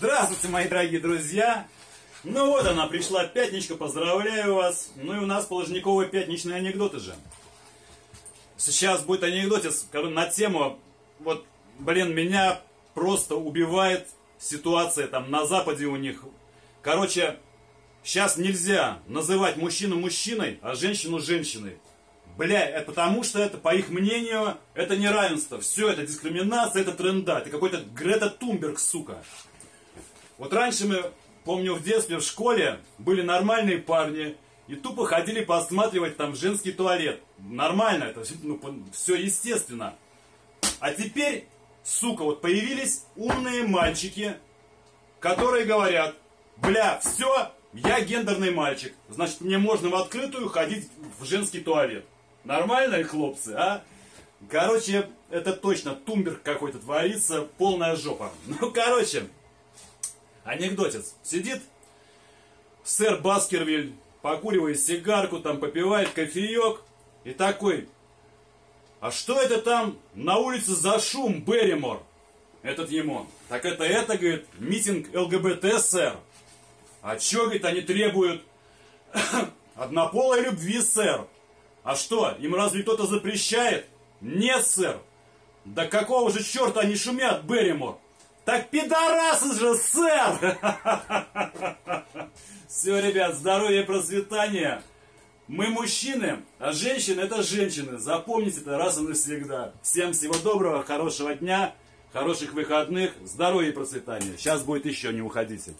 Здравствуйте, мои дорогие друзья! Ну вот она, пришла пятничка, поздравляю вас! Ну и у нас положниковые пятничные анекдоты же. Сейчас будет анекдотец на тему, вот, блин, меня просто убивает ситуация там на Западе у них. Короче, сейчас нельзя называть мужчину мужчиной, а женщину женщиной. Бля, это потому что это, по их мнению, это неравенство. Все, это дискриминация, это тренда. Ты какой-то Грета Тумберг, сука. Вот раньше мы, помню, в детстве в школе были нормальные парни и тупо ходили посматривать там женский туалет. Нормально, это ну, все естественно. А теперь, сука, вот появились умные мальчики, которые говорят: бля, все, я гендерный мальчик, значит мне можно в открытую ходить в женский туалет. Нормальные хлопцы, а? Короче, это точно Тумберг какой-то творится, полная жопа. Ну, короче, анекдотец. Сидит сэр Баскервиль, покуривает сигарку, там попивает кофеек и такой: а что это там на улице за шум, Бэрримор? Этот ему: так это, говорит, митинг ЛГБТ, сэр. А чё, говорит, они требуют однополой любви, сэр. А что, им разве кто-то запрещает? Нет, сэр. Да какого же черта они шумят, Бэрримор? Так пидорасы же, сэр! Все, ребят, здоровья и процветания. Мы мужчины, а женщины — это женщины. Запомните это раз и навсегда. Всем всего доброго, хорошего дня, хороших выходных, здоровья и процветания. Сейчас будет еще, не уходите.